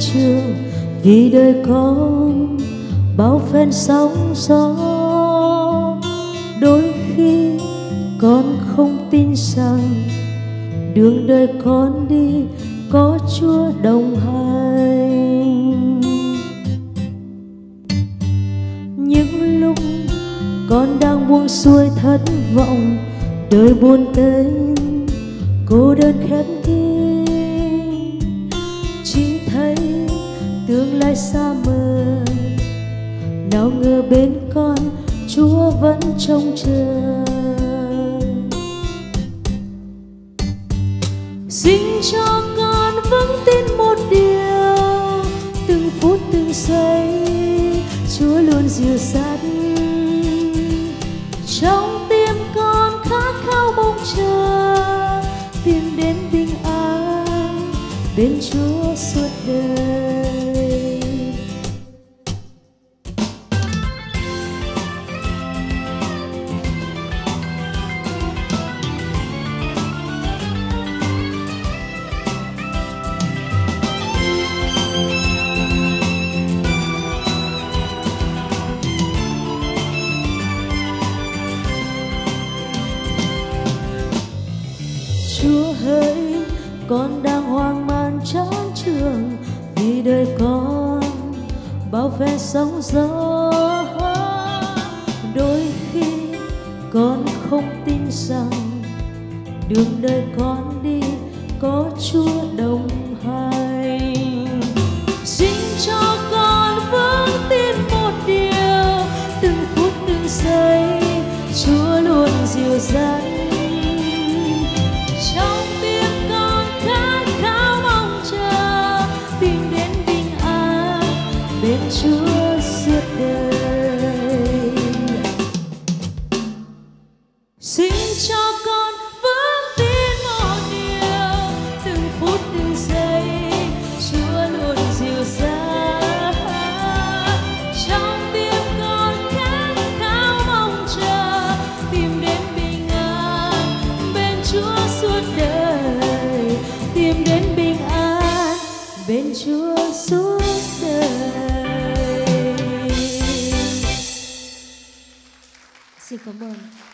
trường, vì đời con bao phen sóng gió. Đôi khi con không tin rằng đường đời con đi có Chúa đồng hành. Những lúc con đang buông xuôi thất vọng, đời buồn tênh, cô đơn khép kín, chỉ thấy tương lai xa mờ. Nào ngờ bên con Chúa vẫn trông chờ. Xin cho con vững tin một điều, từng phút từng giây Chúa luôn dìu dắt. Trong tim con khát khao mong chờ, tìm đến bình an bên Chúa suốt đời. Chúa hỡi, con đang hoang mang chán trường, vì đời con bao phen sóng gió. Đôi khi con không tin rằng đường đời con đi có Chúa đồng hành. Xin cho con vững tin một điều, từng phút từng giây Chúa luôn dìu dắt. Trong tim con khát khao mong chờ, tìm đến bình an bên Chúa suốt đời. Xin cho con vững tin một điều, từng phút từng giây Chúa luôn dìu dắt. Trong tim con khát khao mong chờ, tìm đến bình an bên Chúa suốt đời, tìm đến bình an bên Chúa suốt đời. Xin cảm ơn.